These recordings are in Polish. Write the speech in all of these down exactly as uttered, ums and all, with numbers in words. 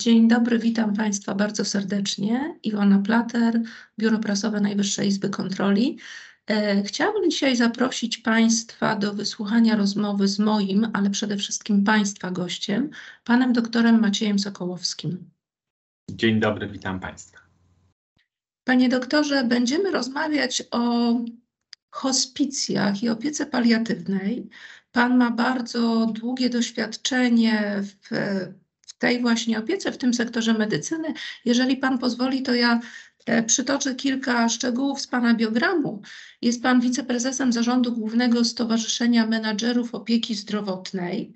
Dzień dobry, witam Państwa bardzo serdecznie. Iwona Plater, Biuro Prasowe Najwyższej Izby Kontroli. Chciałabym dzisiaj zaprosić Państwa do wysłuchania rozmowy z moim, ale przede wszystkim Państwa gościem, panem doktorem Maciejem Sokołowskim. Dzień dobry, witam Państwa. Panie doktorze, będziemy rozmawiać o hospicjach i opiece paliatywnej. Pan ma bardzo długie doświadczenie w tej właśnie opiece, w tym sektorze medycyny. Jeżeli Pan pozwoli, to ja przytoczę kilka szczegółów z Pana biogramu. Jest Pan wiceprezesem Zarządu Głównego Stowarzyszenia Menedżerów Opieki Zdrowotnej.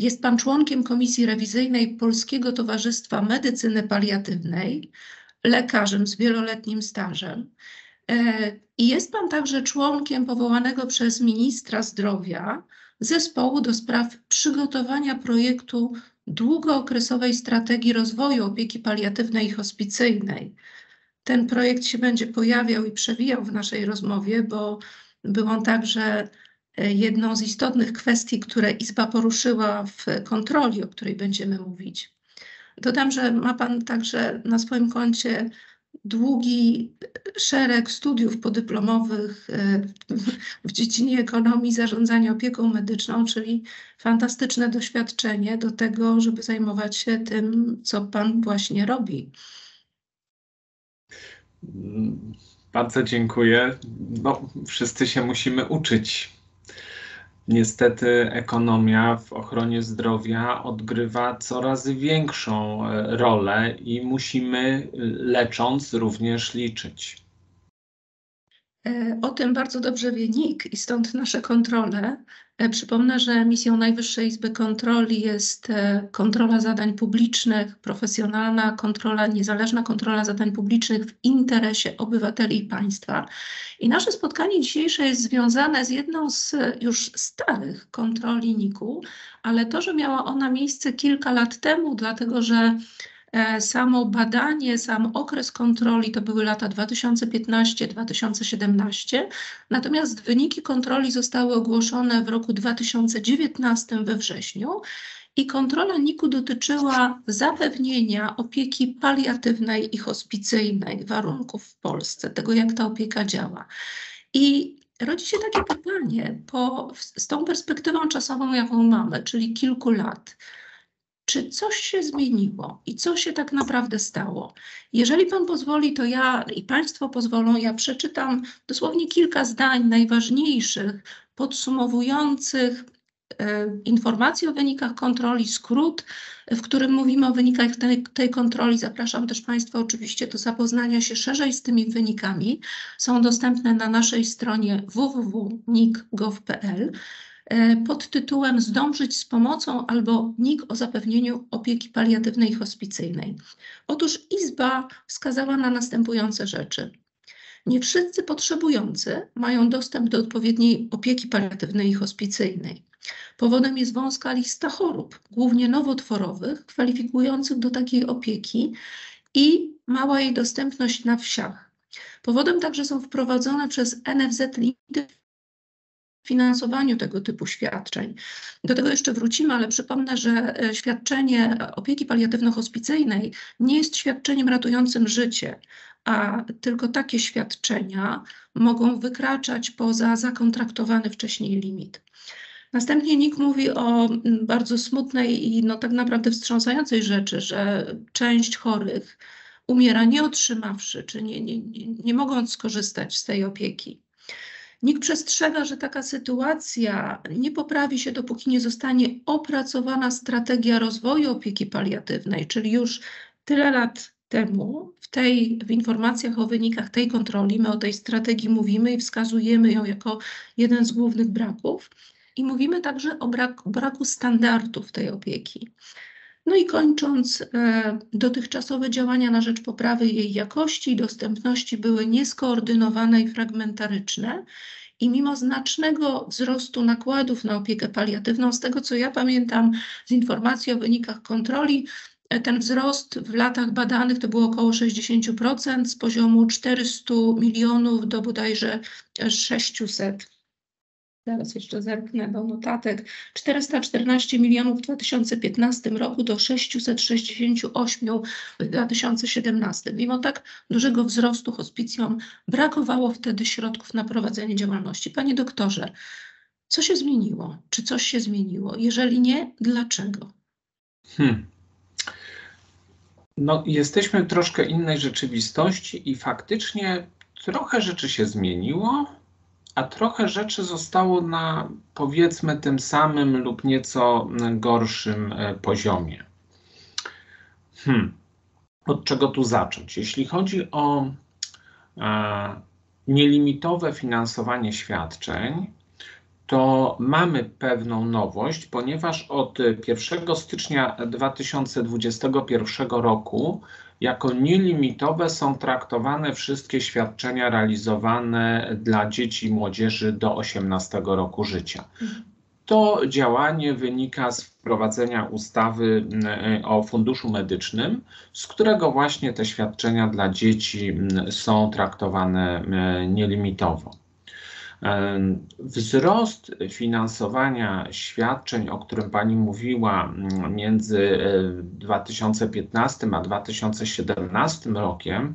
Jest Pan członkiem Komisji Rewizyjnej Polskiego Towarzystwa Medycyny Paliatywnej, lekarzem z wieloletnim stażem. I jest Pan także członkiem powołanego przez ministra zdrowia Zespołu do spraw przygotowania projektu długookresowej strategii rozwoju opieki paliatywnej i hospicyjnej. Ten projekt się będzie pojawiał i przewijał w naszej rozmowie, bo był on także jedną z istotnych kwestii, które Izba poruszyła w kontroli, o której będziemy mówić. Dodam, że ma Pan także na swoim koncie długi szereg studiów podyplomowych w dziedzinie ekonomii zarządzania opieką medyczną, czyli fantastyczne doświadczenie do tego, żeby zajmować się tym, co Pan właśnie robi. Bardzo dziękuję. No, wszyscy się musimy uczyć. Niestety ekonomia w ochronie zdrowia odgrywa coraz większą rolę i musimy, lecząc, również liczyć. O tym bardzo dobrze wie N I K i stąd nasze kontrole. Przypomnę, że misją Najwyższej Izby Kontroli jest kontrola zadań publicznych, profesjonalna kontrola, niezależna kontrola zadań publicznych w interesie obywateli i państwa. I nasze spotkanie dzisiejsze jest związane z jedną z już starych kontroli N I K u, ale to, że miała ona miejsce kilka lat temu, dlatego że samo badanie, sam okres kontroli to były lata dwa tysiące piętnasty do dwa tysiące siedemnastego, natomiast wyniki kontroli zostały ogłoszone w roku dwa tysiące dziewiętnastym we wrześniu i kontrola N I K u dotyczyła zapewnienia opieki paliatywnej i hospicyjnej, warunków w Polsce, tego jak ta opieka działa. I rodzi się takie pytanie, po, z tą perspektywą czasową jaką mamy, czyli kilku lat, czy coś się zmieniło i co się tak naprawdę stało? Jeżeli Pan pozwoli, to ja i Państwo pozwolą, ja przeczytam dosłownie kilka zdań najważniejszych, podsumowujących e, informacje o wynikach kontroli, skrót, w którym mówimy o wynikach tej, tej kontroli. Zapraszam też Państwa oczywiście do zapoznania się szerzej z tymi wynikami. Są dostępne na naszej stronie w w w kropka n i k kropka gov kropka p l. pod tytułem Zdążyć z pomocą albo N I K o zapewnieniu opieki paliatywnej i hospicyjnej. Otóż Izba wskazała na następujące rzeczy. Nie wszyscy potrzebujący mają dostęp do odpowiedniej opieki paliatywnej i hospicyjnej. Powodem jest wąska lista chorób, głównie nowotworowych, kwalifikujących do takiej opieki i mała jej dostępność na wsiach. Powodem także są wprowadzone przez N F Z limity finansowaniu tego typu świadczeń. Do tego jeszcze wrócimy, ale przypomnę, że świadczenie opieki paliatywno-hospicyjnej nie jest świadczeniem ratującym życie, a tylko takie świadczenia mogą wykraczać poza zakontraktowany wcześniej limit. Następnie N I K mówi o bardzo smutnej i no tak naprawdę wstrząsającej rzeczy, że część chorych umiera nie otrzymawszy, czy nie, nie, nie mogąc skorzystać z tej opieki. N I K przestrzega, że taka sytuacja nie poprawi się, dopóki nie zostanie opracowana strategia rozwoju opieki paliatywnej, czyli już tyle lat temu w, tej, w informacjach o wynikach tej kontroli my o tej strategii mówimy i wskazujemy ją jako jeden z głównych braków i mówimy także o braku, braku standardów tej opieki. No i kończąc, e, dotychczasowe działania na rzecz poprawy jej jakości i dostępności były nieskoordynowane i fragmentaryczne i mimo znacznego wzrostu nakładów na opiekę paliatywną, z tego co ja pamiętam z informacji o wynikach kontroli, e, ten wzrost w latach badanych to było około sześćdziesiąt procent z poziomu czterystu milionów do bodajże sześciuset. Teraz jeszcze zerknę do notatek. czterysta czternaście milionów w dwa tysiące piętnastym roku do sześćset sześćdziesiąt osiem w dwa tysiące siedemnastym. Mimo tak dużego wzrostu hospicjom brakowało wtedy środków na prowadzenie działalności. Panie doktorze, co się zmieniło? Czy coś się zmieniło? Jeżeli nie, dlaczego? Hmm. No, jesteśmy w troszkę innej rzeczywistości i faktycznie trochę rzeczy się zmieniło, a trochę rzeczy zostało na, powiedzmy, tym samym lub nieco gorszym poziomie. Hmm. Od czego tu zacząć? Jeśli chodzi o e, nielimitowe finansowanie świadczeń, to mamy pewną nowość, ponieważ od pierwszego stycznia dwa tysiące dwudziestego pierwszego roku jako nielimitowe są traktowane wszystkie świadczenia realizowane dla dzieci i młodzieży do osiemnastego roku życia. To działanie wynika z wprowadzenia ustawy o Funduszu Medycznym, z którego właśnie te świadczenia dla dzieci są traktowane nielimitowo. Wzrost finansowania świadczeń, o którym Pani mówiła, między dwa tysiące piętnastym a dwa tysiące siedemnastym rokiem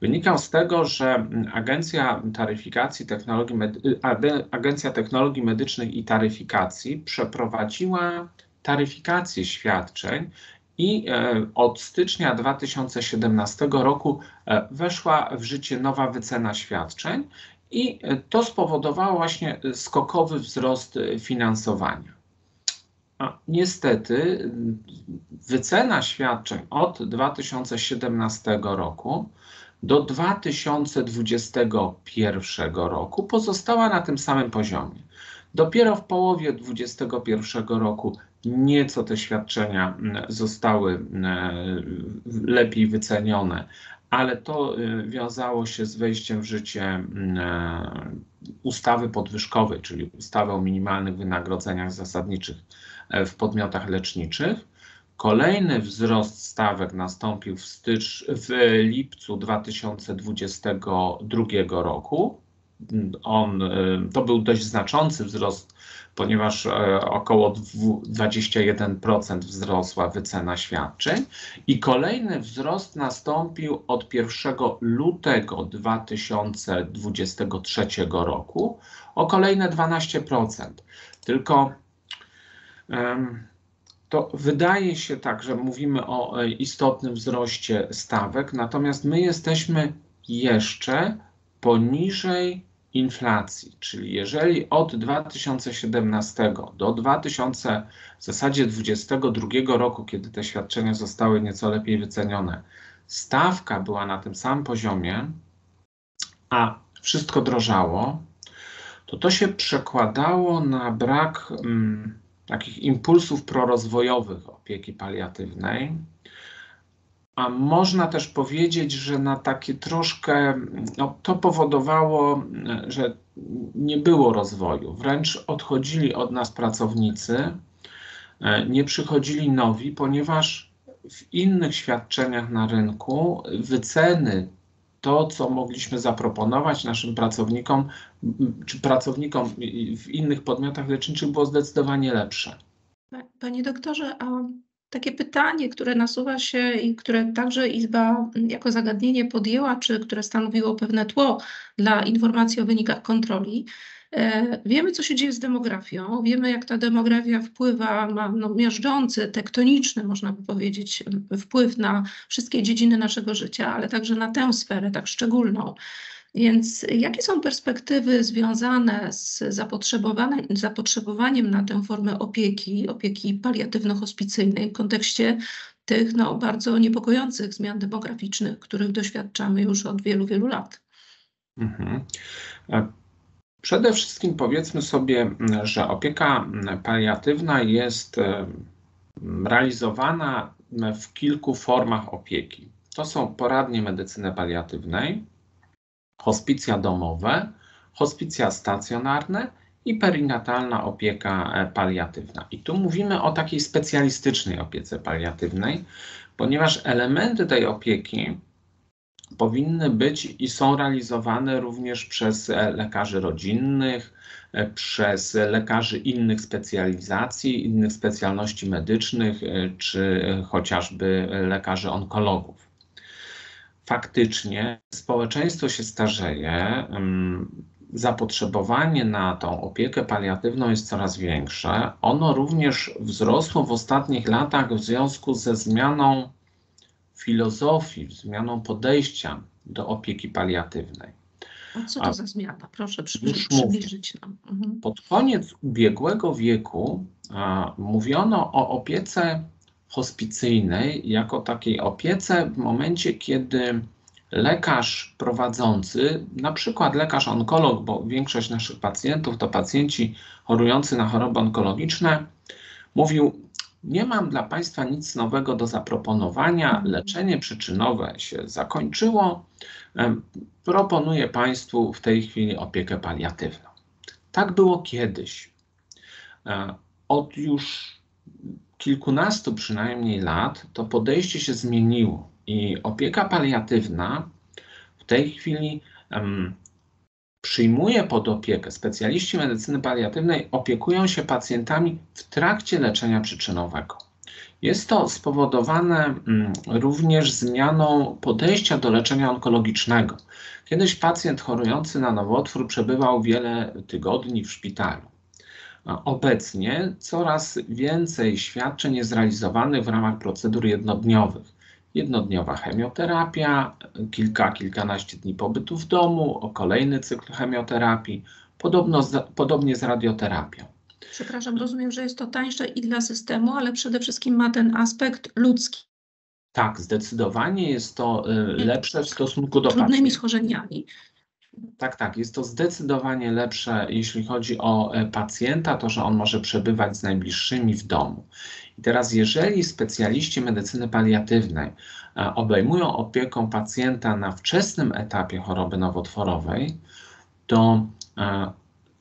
wynikał z tego, że Agencja Taryfikacji Technologii Medy- Agencja Technologii Medycznych i Taryfikacji przeprowadziła taryfikację świadczeń i od stycznia dwa tysiące siedemnastego roku weszła w życie nowa wycena świadczeń. I to spowodowało właśnie skokowy wzrost finansowania. A niestety wycena świadczeń od dwa tysiące siedemnastego roku do dwa tysiące dwudziestego pierwszego roku pozostała na tym samym poziomie. Dopiero w połowie dwa tysiące dwudziestego pierwszego roku nieco te świadczenia zostały lepiej wycenione, ale to wiązało się z wejściem w życie ustawy podwyżkowej, czyli ustawy o minimalnych wynagrodzeniach zasadniczych w podmiotach leczniczych. Kolejny wzrost stawek nastąpił w, stycz, w lipcu dwa tysiące dwudziestego drugiego roku. On, to był dość znaczący wzrost, ponieważ około dwadzieścia jeden procent wzrosła wycena świadczeń i kolejny wzrost nastąpił od pierwszego lutego dwa tysiące dwudziestego trzeciego roku o kolejne dwanaście procent. Tylko um, to wydaje się tak, że mówimy o istotnym wzroście stawek, natomiast my jesteśmy jeszcze poniżej inflacji, czyli jeżeli od dwa tysiące siedemnastego do dwa tysiące, w zasadzie dwa tysiące dwudziestego drugiego roku, kiedy te świadczenia zostały nieco lepiej wycenione, stawka była na tym samym poziomie, a wszystko drożało, to to się przekładało na brak mm, takich impulsów prorozwojowych opieki paliatywnej. A można też powiedzieć, że na takie troszkę, no, to powodowało, że nie było rozwoju. Wręcz odchodzili od nas pracownicy, nie przychodzili nowi, ponieważ w innych świadczeniach na rynku wyceny, to co mogliśmy zaproponować naszym pracownikom, czy pracownikom w innych podmiotach leczniczych, było zdecydowanie lepsze. Panie doktorze, a takie pytanie, które nasuwa się i które także Izba jako zagadnienie podjęła, czy które stanowiło pewne tło dla informacji o wynikach kontroli. E, wiemy, co się dzieje z demografią, wiemy, jak ta demografia wpływa, ma no, miażdżący, tektoniczny, można by powiedzieć, wpływ na wszystkie dziedziny naszego życia, ale także na tę sferę tak szczególną. Więc jakie są perspektywy związane z zapotrzebowaniem na tę formę opieki, opieki paliatywno-hospicyjnej w kontekście tych no, bardzo niepokojących zmian demograficznych, których doświadczamy już od wielu, wielu lat? Mhm. Przede wszystkim powiedzmy sobie, że opieka paliatywna jest realizowana w kilku formach opieki. To są poradnie medycyny paliatywnej, hospicja domowe, hospicja stacjonarne i perinatalna opieka paliatywna. I tu mówimy o takiej specjalistycznej opiece paliatywnej, ponieważ elementy tej opieki powinny być i są realizowane również przez lekarzy rodzinnych, przez lekarzy innych specjalizacji, innych specjalności medycznych, czy chociażby lekarzy onkologów. Faktycznie społeczeństwo się starzeje, zapotrzebowanie na tą opiekę paliatywną jest coraz większe. Ono również wzrosło w ostatnich latach w związku ze zmianą filozofii, zmianą podejścia do opieki paliatywnej. A co to A, za zmiana? Proszę przybliżyć, przybliżyć nam. Mhm. Pod koniec ubiegłego wieku a, mówiono o opiece hospicyjnej jako takiej opiece w momencie, kiedy lekarz prowadzący, na przykład lekarz onkolog, bo większość naszych pacjentów to pacjenci chorujący na choroby onkologiczne, mówił: nie mam dla Państwa nic nowego do zaproponowania, leczenie przyczynowe się zakończyło, proponuję Państwu w tej chwili opiekę paliatywną. Tak było kiedyś. Od już kilkunastu przynajmniej lat to podejście się zmieniło i opieka paliatywna w tej chwili um, przyjmuje pod opiekę, specjaliści medycyny paliatywnej opiekują się pacjentami w trakcie leczenia przyczynowego. Jest to spowodowane mm, również zmianą podejścia do leczenia onkologicznego. Kiedyś pacjent chorujący na nowotwór przebywał wiele tygodni w szpitalu. Obecnie coraz więcej świadczeń jest realizowanych w ramach procedur jednodniowych. Jednodniowa chemioterapia, kilka, kilkanaście dni pobytu w domu, o kolejny cykl chemioterapii, podobno z, podobnie z radioterapią. Przepraszam, rozumiem, że jest to tańsze i dla systemu, ale przede wszystkim ma ten aspekt ludzki. Tak, zdecydowanie jest to y, lepsze w stosunku do pacjentów. Trudnymi schorzeniami. Tak, tak. Jest to zdecydowanie lepsze, jeśli chodzi o pacjenta, to, że on może przebywać z najbliższymi w domu. I teraz, jeżeli specjaliści medycyny paliatywnej obejmują opieką pacjenta na wczesnym etapie choroby nowotworowej, to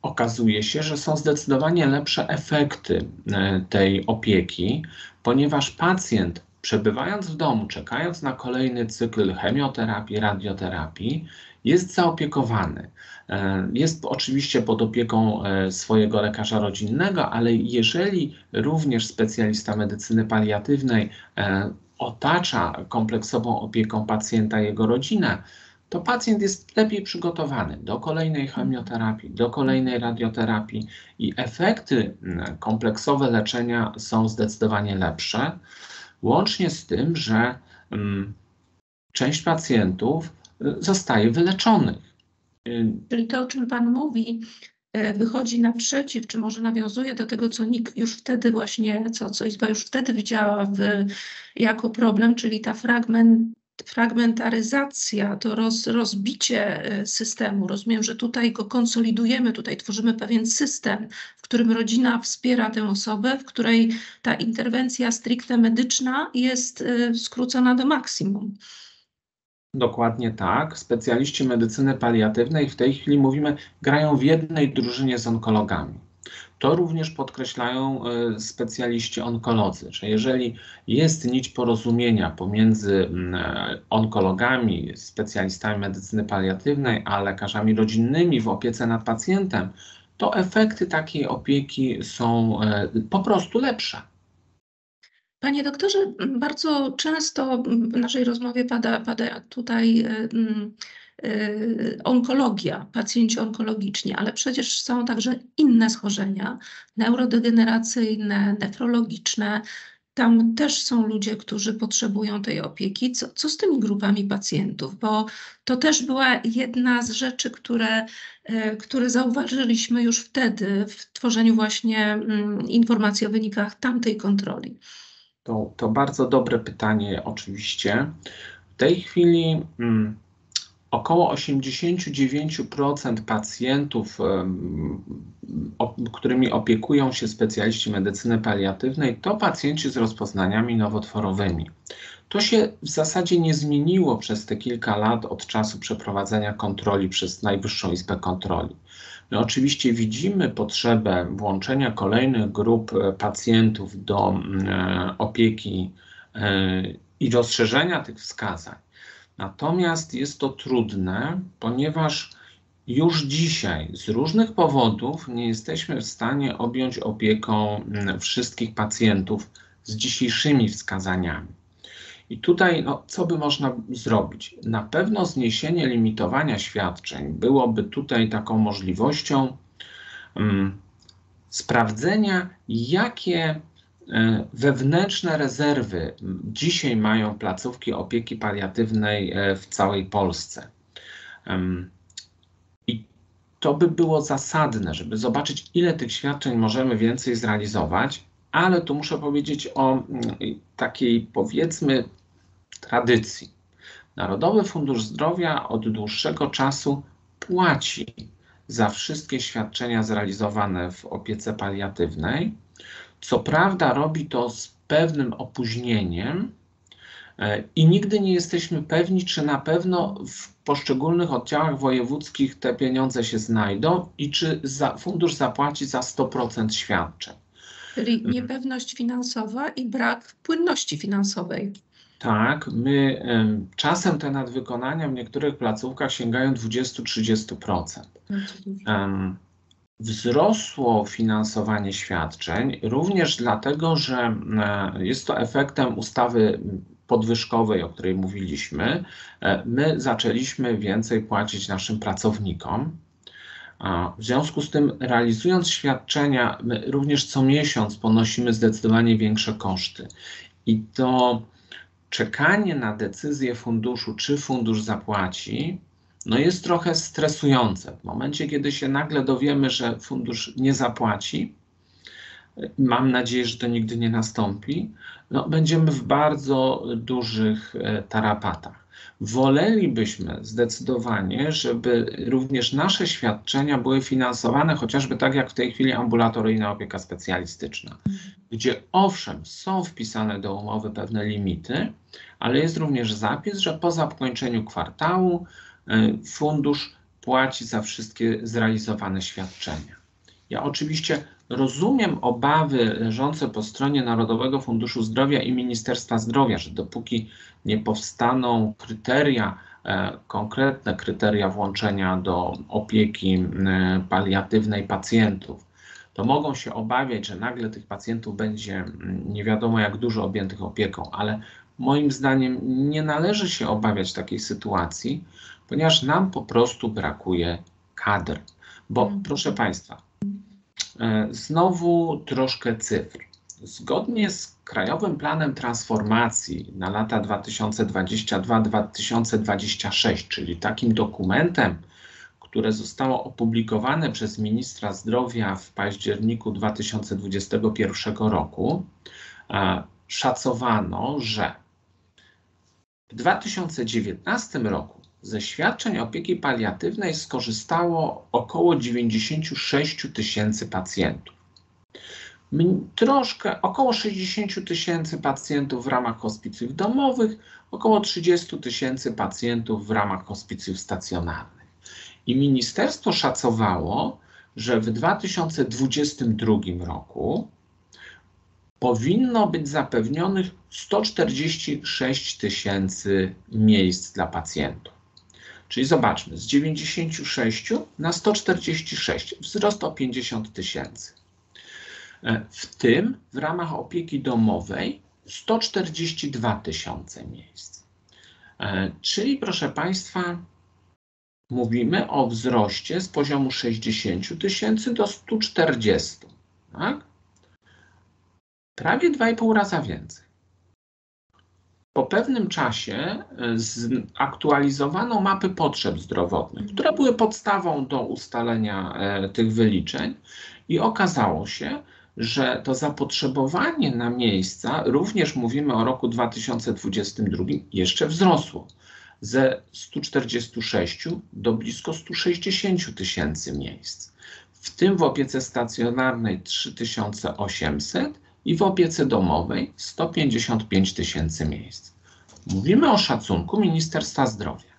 okazuje się, że są zdecydowanie lepsze efekty tej opieki, ponieważ pacjent, przebywając w domu, czekając na kolejny cykl chemioterapii, radioterapii, jest zaopiekowany. Jest oczywiście pod opieką swojego lekarza rodzinnego, ale jeżeli również specjalista medycyny paliatywnej otacza kompleksową opieką pacjenta jego rodzinę, to pacjent jest lepiej przygotowany do kolejnej chemioterapii, do kolejnej radioterapii i efekty kompleksowe leczenia są zdecydowanie lepsze. Łącznie z tym, że mm, część pacjentów zostaje wyleczonych. Czyli to, o czym Pan mówi, wychodzi naprzeciw, czy może nawiązuje do tego, co N I K już wtedy właśnie, co, co Izba już wtedy widziała w, jako problem, czyli ta fragment, fragmentaryzacja, to roz, rozbicie systemu. Rozumiem, że tutaj go konsolidujemy, tutaj tworzymy pewien system, w którym rodzina wspiera tę osobę, w której ta interwencja stricte medyczna jest skrócona do maksimum. Dokładnie tak. Specjaliści medycyny paliatywnej w tej chwili, mówimy, grają w jednej drużynie z onkologami. To również podkreślają y, specjaliści onkolodzy, że jeżeli jest nić porozumienia pomiędzy y, onkologami, specjalistami medycyny paliatywnej, a lekarzami rodzinnymi w opiece nad pacjentem, to efekty takiej opieki są y, po prostu lepsze. Panie doktorze, bardzo często w naszej rozmowie pada, pada tutaj y, y, onkologia, pacjenci onkologiczni, ale przecież są także inne schorzenia neurodegeneracyjne, nefrologiczne. Tam też są ludzie, którzy potrzebują tej opieki. Co, co z tymi grupami pacjentów? Bo to też była jedna z rzeczy, które, y, które zauważyliśmy już wtedy w tworzeniu właśnie y, informacji o wynikach tamtej kontroli. To, to bardzo dobre pytanie oczywiście. W tej chwili mm, około osiemdziesiąt dziewięć procent pacjentów, mm, o, którymi opiekują się specjaliści medycyny paliatywnej, to pacjenci z rozpoznaniami nowotworowymi. To się w zasadzie nie zmieniło przez te kilka lat od czasu przeprowadzenia kontroli przez Najwyższą Izbę Kontroli. My oczywiście widzimy potrzebę włączenia kolejnych grup pacjentów do e, opieki e, i rozszerzenia tych wskazań. Natomiast jest to trudne, ponieważ już dzisiaj z różnych powodów nie jesteśmy w stanie objąć opieką wszystkich pacjentów z dzisiejszymi wskazaniami. I tutaj no, co by można zrobić? Na pewno zniesienie limitowania świadczeń byłoby tutaj taką możliwością um, sprawdzenia, jakie wewnętrzne rezerwy dzisiaj mają placówki opieki paliatywnej w całej Polsce. I to by było zasadne, żeby zobaczyć, ile tych świadczeń możemy więcej zrealizować, ale tu muszę powiedzieć o takiej, powiedzmy, tradycji. Narodowy Fundusz Zdrowia od dłuższego czasu płaci za wszystkie świadczenia zrealizowane w opiece paliatywnej. Co prawda robi to z pewnym opóźnieniem i nigdy nie jesteśmy pewni, czy na pewno w poszczególnych oddziałach wojewódzkich te pieniądze się znajdą i czy za, fundusz zapłaci za sto procent świadczeń. Czyli niepewność finansowa i brak płynności finansowej. Tak, my y, czasem te nadwykonania w niektórych placówkach sięgają dwadzieścia do trzydziestu procent. Um, Wzrosło finansowanie świadczeń również dlatego, że jest to efektem ustawy podwyżkowej, o której mówiliśmy. My zaczęliśmy więcej płacić naszym pracownikom. W związku z tym, realizując świadczenia, my również co miesiąc ponosimy zdecydowanie większe koszty. I to czekanie na decyzję funduszu, czy fundusz zapłaci, no jest trochę stresujące. W momencie, kiedy się nagle dowiemy, że fundusz nie zapłaci, mam nadzieję, że to nigdy nie nastąpi, no będziemy w bardzo dużych tarapatach. Wolelibyśmy zdecydowanie, żeby również nasze świadczenia były finansowane chociażby tak jak w tej chwili ambulatoryjna opieka specjalistyczna, gdzie owszem są wpisane do umowy pewne limity, ale jest również zapis, że po zakończeniu kwartału fundusz płaci za wszystkie zrealizowane świadczenia. Ja oczywiście rozumiem obawy leżące po stronie Narodowego Funduszu Zdrowia i Ministerstwa Zdrowia, że dopóki nie powstaną kryteria, e, konkretne kryteria włączenia do opieki e, paliatywnej pacjentów, to mogą się obawiać, że nagle tych pacjentów będzie nie wiadomo jak dużo objętych opieką, ale moim zdaniem nie należy się obawiać takiej sytuacji, ponieważ nam po prostu brakuje kadr. Bo proszę Państwa, znowu troszkę cyfr. Zgodnie z Krajowym Planem Transformacji na lata dwa tysiące dwudziesty drugi do dwa tysiące dwudziestego szóstego, czyli takim dokumentem, które zostało opublikowane przez ministra zdrowia w październiku dwa tysiące dwudziestego pierwszego roku, szacowano, że w dwa tysiące dziewiętnastym roku ze świadczeń opieki paliatywnej skorzystało około dziewięćdziesiąt sześć tysięcy pacjentów. Troszkę, około sześćdziesiąt tysięcy pacjentów w ramach hospicjów domowych, około trzydzieści tysięcy pacjentów w ramach hospicjów stacjonarnych. I ministerstwo szacowało, że w dwa tysiące dwudziestym drugim roku powinno być zapewnionych sto czterdzieści sześć tysięcy miejsc dla pacjentów. Czyli zobaczmy, z dziewięćdziesięciu sześciu na sto czterdzieści sześć, wzrost o pięćdziesiąt tysięcy. W tym w ramach opieki domowej sto czterdzieści dwa tysiące miejsc. Czyli proszę Państwa, mówimy o wzroście z poziomu sześćdziesięciu tysięcy do stu czterdziestu. Tak? Prawie dwa i pół raza więcej. Po pewnym czasie zaktualizowano mapy potrzeb zdrowotnych, które były podstawą do ustalenia e, tych wyliczeń i okazało się, że to zapotrzebowanie na miejsca, również mówimy o roku dwa tysiące dwudziestym drugim, jeszcze wzrosło ze stu czterdziestu sześciu do blisko stu sześćdziesięciu tysięcy miejsc. W tym w opiece stacjonarnej trzy tysiące osiemset, i w opiece domowej sto pięćdziesiąt pięć tysięcy miejsc. Mówimy o szacunku Ministerstwa Zdrowia.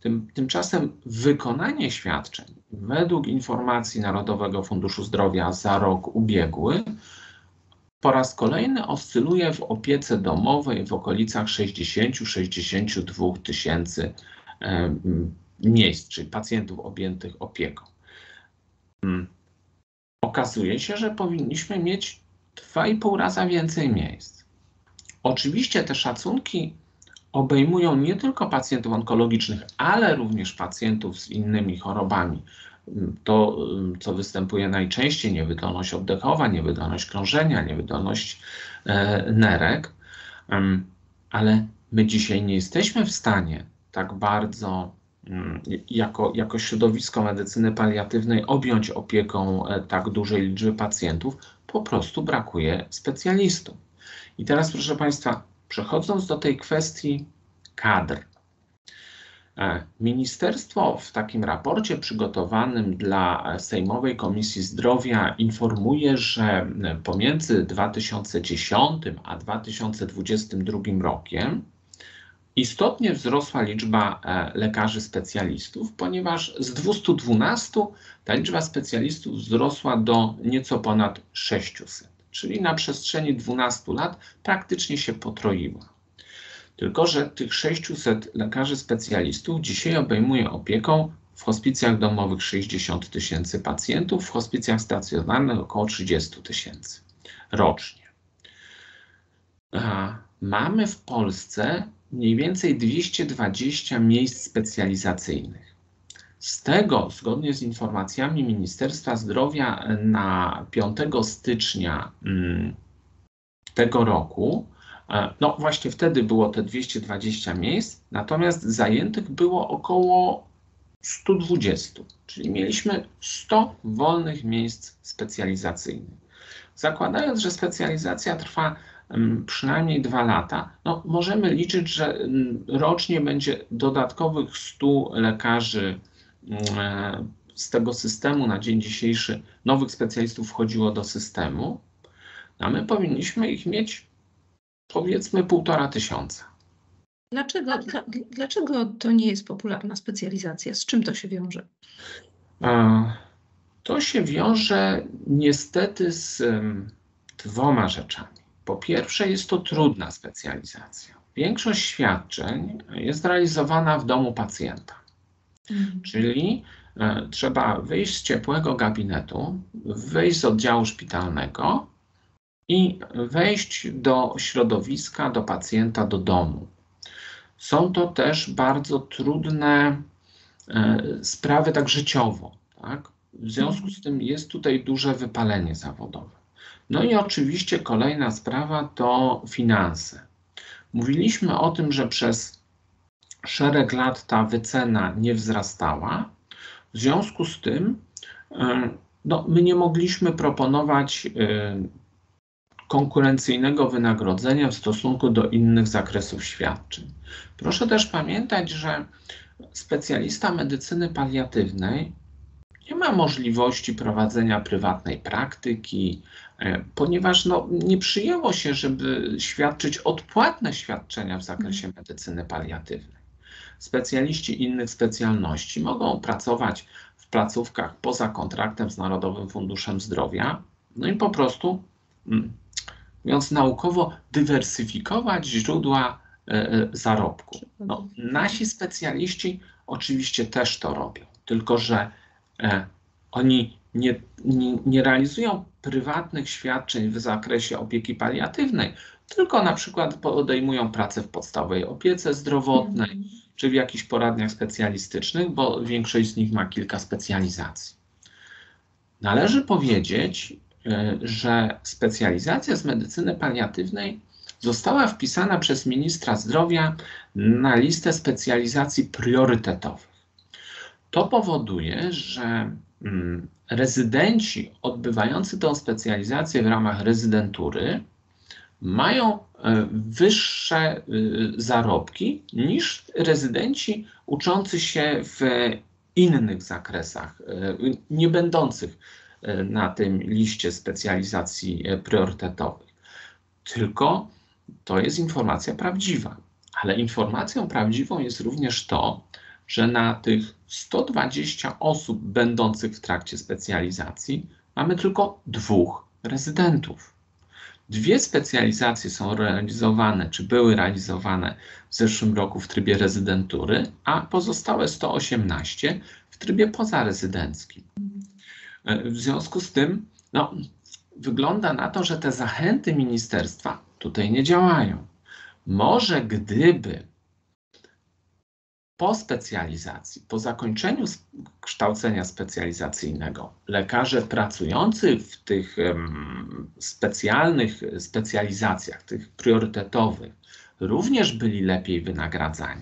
Tym, tymczasem wykonanie świadczeń według informacji Narodowego Funduszu Zdrowia za rok ubiegły po raz kolejny oscyluje w opiece domowej w okolicach sześćdziesięciu do sześćdziesięciu dwóch tysięcy miejsc, czyli pacjentów objętych opieką. Okazuje się, że powinniśmy mieć dwa i pół raza więcej miejsc. Oczywiście te szacunki obejmują nie tylko pacjentów onkologicznych, ale również pacjentów z innymi chorobami. To, co występuje najczęściej, niewydolność oddechowa, niewydolność krążenia, niewydolność nerek, ale my dzisiaj nie jesteśmy w stanie tak bardzo jako, jako środowisko medycyny paliatywnej objąć opieką tak dużej liczby pacjentów, po prostu brakuje specjalistów. I teraz, proszę Państwa, przechodząc do tej kwestii kadr. Ministerstwo w takim raporcie przygotowanym dla Sejmowej Komisji Zdrowia informuje, że pomiędzy dwa tysiące dziesiątym a dwa tysiące dwudziestym drugim rokiem istotnie wzrosła liczba lekarzy specjalistów, ponieważ z dwustu dwunastu ta liczba specjalistów wzrosła do nieco ponad sześciuset, czyli na przestrzeni dwunastu lat praktycznie się potroiła. Tylko że tych sześciuset lekarzy specjalistów dzisiaj obejmuje opieką w hospicjach domowych sześćdziesiąt tysięcy pacjentów, w hospicjach stacjonarnych około trzydzieści tysięcy rocznie. A mamy w Polsce mniej więcej dwieście dwadzieścia miejsc specjalizacyjnych. Z tego, zgodnie z informacjami Ministerstwa Zdrowia na piątego stycznia hmm, tego roku, no właśnie wtedy było te dwieście dwadzieścia miejsc, natomiast zajętych było około stu dwudziestu, czyli mieliśmy sto wolnych miejsc specjalizacyjnych. Zakładając, że specjalizacja trwa przynajmniej dwa lata, no możemy liczyć, że rocznie będzie dodatkowych stu lekarzy z tego systemu na dzień dzisiejszy, nowych specjalistów wchodziło do systemu, a my powinniśmy ich mieć powiedzmy półtora tysiąca. Dlaczego, dla, dlaczego to nie jest popularna specjalizacja? Z czym to się wiąże? To się wiąże niestety z dwoma rzeczami. Po pierwsze, jest to trudna specjalizacja. Większość świadczeń jest realizowana w domu pacjenta. Mhm. Czyli trzeba wyjść z ciepłego gabinetu, wyjść z oddziału szpitalnego i wejść do środowiska, do pacjenta, do domu. Są to też bardzo trudne e, sprawy tak życiowo, tak? W związku z tym jest tutaj duże wypalenie zawodowe. No i oczywiście kolejna sprawa to finanse. Mówiliśmy o tym, że przez szereg lat ta wycena nie wzrastała. W związku z tym e, no, my nie mogliśmy proponować e, konkurencyjnego wynagrodzenia w stosunku do innych zakresów świadczeń. Proszę też pamiętać, że specjalista medycyny paliatywnej nie ma możliwości prowadzenia prywatnej praktyki, ponieważ no, nie przyjęło się, żeby świadczyć odpłatne świadczenia w zakresie medycyny paliatywnej. Specjaliści innych specjalności mogą pracować w placówkach poza kontraktem z Narodowym Funduszem Zdrowia, no i po prostu mówiąc naukowo, dywersyfikować źródła e, zarobku. No, nasi specjaliści oczywiście też to robią, tylko że e, oni nie, nie, nie realizują prywatnych świadczeń w zakresie opieki paliatywnej, tylko na przykład podejmują pracę w podstawowej opiece zdrowotnej, mhm. czy w jakichś poradniach specjalistycznych, bo większość z nich ma kilka specjalizacji. Należy powiedzieć, że specjalizacja z medycyny paliatywnej została wpisana przez ministra zdrowia na listę specjalizacji priorytetowych. To powoduje, że mm, rezydenci odbywający tę specjalizację w ramach rezydentury mają y, wyższe y, zarobki niż rezydenci uczący się w y, innych zakresach, y, nie będących na tym liście specjalizacji priorytetowych. Tylko to jest informacja prawdziwa. Ale informacją prawdziwą jest również to, że na tych stu dwudziestu osób będących w trakcie specjalizacji mamy tylko dwóch rezydentów. Dwie specjalizacje są realizowane, czy były realizowane w zeszłym roku w trybie rezydentury, a pozostałe sto osiemnaście w trybie pozarezydenckim. W związku z tym no, wygląda na to, że te zachęty ministerstwa tutaj nie działają. Może gdyby po specjalizacji, po zakończeniu kształcenia specjalizacyjnego lekarze pracujący w tych um, specjalnych specjalizacjach, tych priorytetowych, również byli lepiej wynagradzani,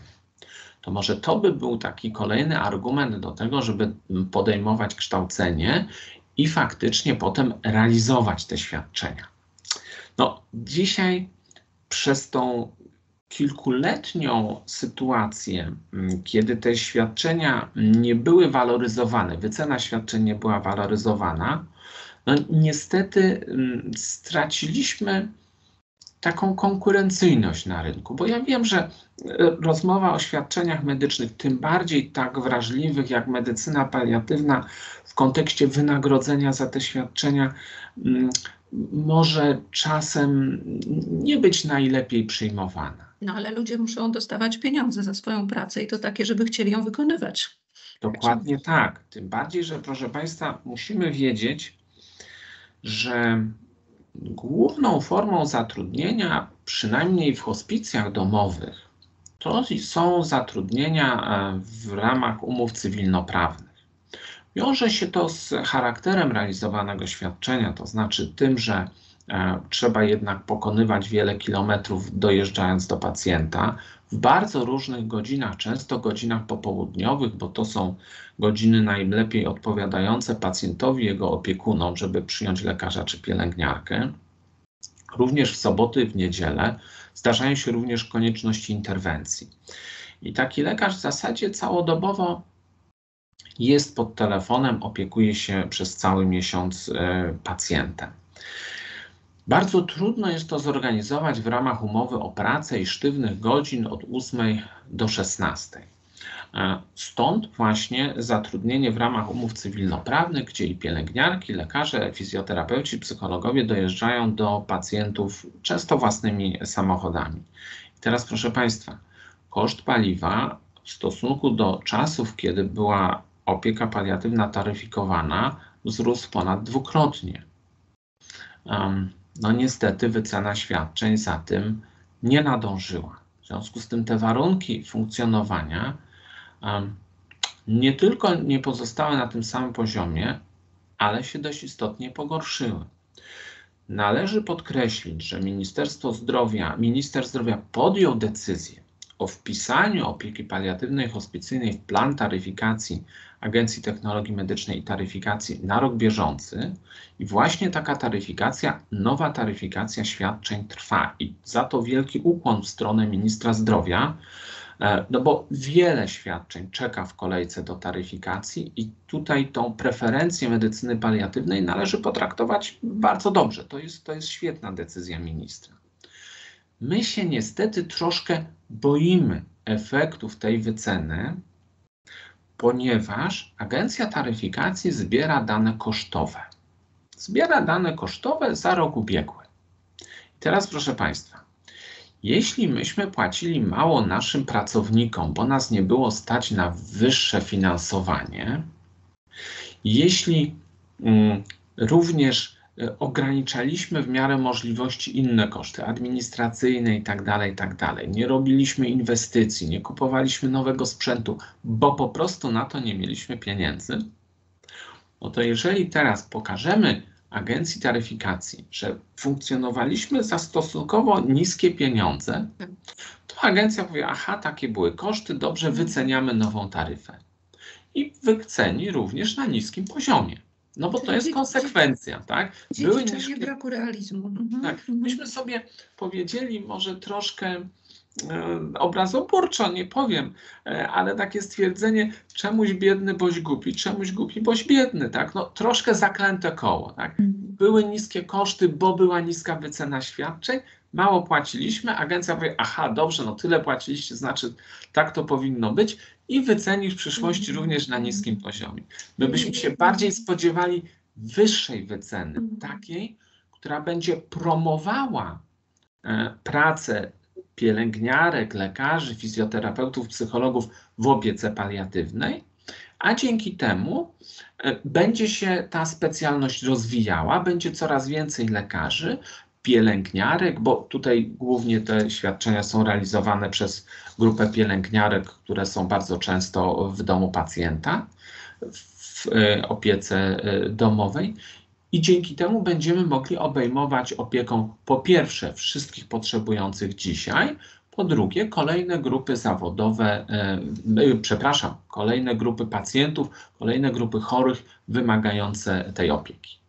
to może to by był taki kolejny argument do tego, żeby podejmować kształcenie i faktycznie potem realizować te świadczenia. No, dzisiaj przez tą kilkuletnią sytuację, kiedy te świadczenia nie były waloryzowane, wycena świadczeń nie była waloryzowana, no niestety straciliśmy taką konkurencyjność na rynku, bo ja wiem, że rozmowa o świadczeniach medycznych, tym bardziej tak wrażliwych jak medycyna paliatywna, w kontekście wynagrodzenia za te świadczenia może czasem nie być najlepiej przyjmowana. No ale ludzie muszą dostawać pieniądze za swoją pracę i to takie, żeby chcieli ją wykonywać. Dokładnie tak. Tym bardziej, że proszę Państwa, musimy wiedzieć, że główną formą zatrudnienia, przynajmniej w hospicjach domowych, to są zatrudnienia w ramach umów cywilnoprawnych. Wiąże się to z charakterem realizowanego świadczenia, to znaczy tym, że e, trzeba jednak pokonywać wiele kilometrów dojeżdżając do pacjenta w bardzo różnych godzinach, często godzinach popołudniowych, bo to są godziny najlepiej odpowiadające pacjentowi, jego opiekunom, żeby przyjąć lekarza czy pielęgniarkę. Również w soboty, w niedzielę zdarzają się również konieczności interwencji. I taki lekarz w zasadzie całodobowo jest pod telefonem, opiekuje się przez cały miesiąc y, pacjentem. Bardzo trudno jest to zorganizować w ramach umowy o pracę i sztywnych godzin od ósmej do szesnastej. Stąd właśnie zatrudnienie w ramach umów cywilnoprawnych, gdzie i pielęgniarki, lekarze, fizjoterapeuci, psychologowie dojeżdżają do pacjentów często własnymi samochodami. I teraz proszę Państwa, koszt paliwa w stosunku do czasów, kiedy była opieka paliatywna taryfikowana, wzrósł ponad dwukrotnie. Um, no niestety wycena świadczeń za tym nie nadążyła. W związku z tym te warunki funkcjonowania um, nie tylko nie pozostały na tym samym poziomie, ale się dość istotnie pogorszyły. Należy podkreślić, że Ministerstwo Zdrowia, minister zdrowia podjął decyzję o wpisaniu opieki paliatywnej i hospicyjnej w plan taryfikacji Agencji Technologii Medycznej i Taryfikacji na rok bieżący i właśnie taka taryfikacja, nowa taryfikacja świadczeń trwa i za to wielki ukłon w stronę ministra zdrowia, no bo wiele świadczeń czeka w kolejce do taryfikacji i tutaj tą preferencję medycyny paliatywnej należy potraktować bardzo dobrze. To jest, to jest świetna decyzja ministra. My się niestety troszkę boimy efektów tej wyceny, ponieważ Agencja Taryfikacji zbiera dane kosztowe. Zbiera dane kosztowe za rok ubiegły. I teraz proszę Państwa, jeśli myśmy płacili mało naszym pracownikom, bo nas nie było stać na wyższe finansowanie, jeśli mm, również ograniczaliśmy w miarę możliwości inne koszty administracyjne i tak dalej, i tak dalej. Nie robiliśmy inwestycji, nie kupowaliśmy nowego sprzętu, bo po prostu na to nie mieliśmy pieniędzy. No to jeżeli teraz pokażemy Agencji Taryfikacji, że funkcjonowaliśmy za stosunkowo niskie pieniądze, to agencja powie, aha, takie były koszty, dobrze, wyceniamy nową taryfę. I wyceni również na niskim poziomie. No bo to jest konsekwencja, tak? Były niskie... braku realizmu. Mhm. Tak. Myśmy sobie powiedzieli może troszkę e, obrazoburczo, nie powiem, e, ale takie stwierdzenie czemuś biedny, boś głupi, czemuś głupi, boś biedny, tak? No troszkę zaklęte koło, tak? Były niskie koszty, bo była niska wycena świadczeń, mało płaciliśmy, agencja powie, aha, dobrze, no tyle płaciliście, znaczy tak to powinno być i wyceni w przyszłości również na niskim poziomie. My byśmy się bardziej spodziewali wyższej wyceny, takiej, która będzie promowała pracę pielęgniarek, lekarzy, fizjoterapeutów, psychologów w opiece paliatywnej, a dzięki temu będzie się ta specjalność rozwijała, będzie coraz więcej lekarzy, pielęgniarek, bo tutaj głównie te świadczenia są realizowane przez grupę pielęgniarek, które są bardzo często w domu pacjenta, w opiece domowej. I dzięki temu będziemy mogli obejmować opieką po pierwsze wszystkich potrzebujących dzisiaj, po drugie kolejne grupy zawodowe, e, przepraszam, kolejne grupy pacjentów, kolejne grupy chorych wymagające tej opieki.